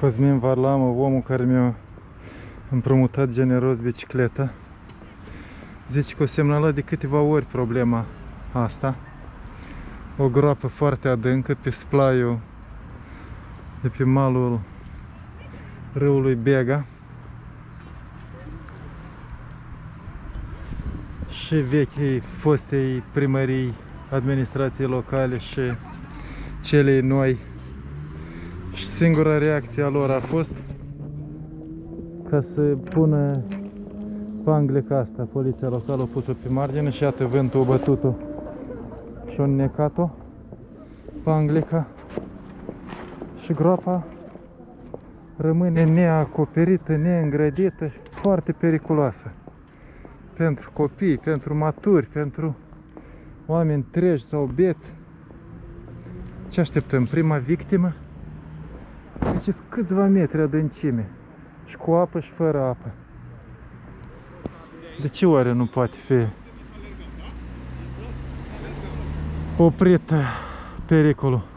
Cosmin Varlamă, omul care mi-a împrumutat generos bicicleta. Zice că o semnalat de câteva ori problema asta. O groapă foarte adâncă pe splaiul de pe malul râului Bega. Și vechii fostei primării, administrații locale și celei noi. Și singura reacție a lor a fost ca să pună pangleca asta. Poliția locală a pus-o pe margine și iată vântul a bătut-o și a înnecat-o, pangleca, și groapa rămâne neacoperită, neîngrădită, foarte periculoasă pentru copii, pentru maturi, pentru oameni treji sau beți. Ce așteptăm? Prima victimă? Deci câțiva metri adâncime și cu apă și fără apă. De ce oare nu poate fi oprit pericolul?